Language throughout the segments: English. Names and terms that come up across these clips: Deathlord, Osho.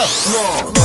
Deathlord.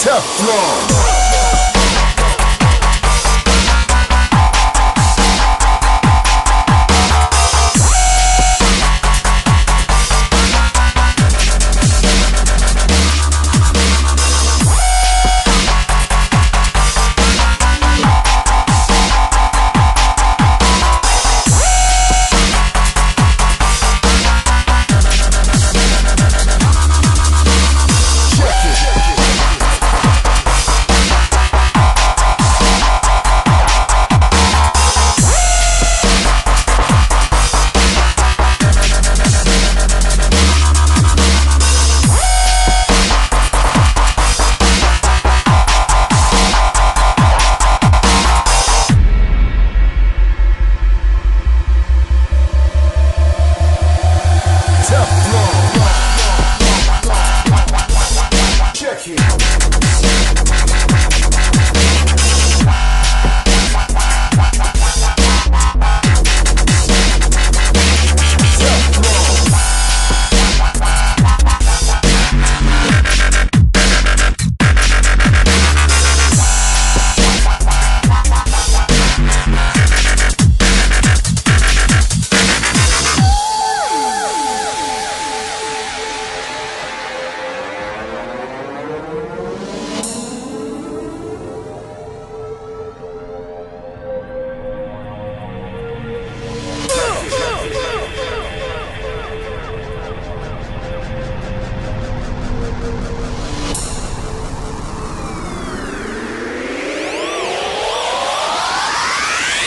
Deathlord.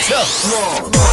Deathlord.